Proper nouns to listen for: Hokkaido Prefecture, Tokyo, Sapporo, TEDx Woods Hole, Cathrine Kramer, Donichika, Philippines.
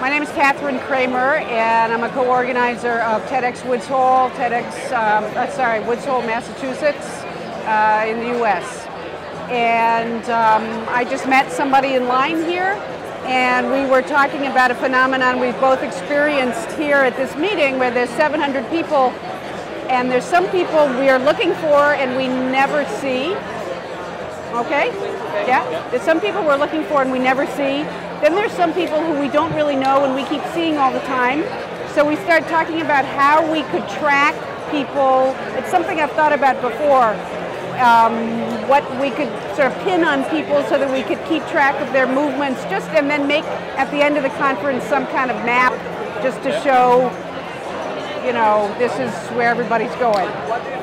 My name is Cathrine Kramer, and I'm a co-organizer of TEDx Woods Hole, Woods Hole, Massachusetts, in the U.S. And I just met somebody in line here, and we were talking about a phenomenon we've both experienced here at this meeting, where there's 700 people, and there's some people we are looking for and we never see. Okay? Yeah? There's some people we're looking for and we never see. Then there's some people who we don't really know and we keep seeing all the time. So we start talking about how we could track people. It's something I've thought about before. What we could sort of pin on people so that we could keep track of their movements, and then make at the end of the conference some kind of map just to show, you know, this is where everybody's going.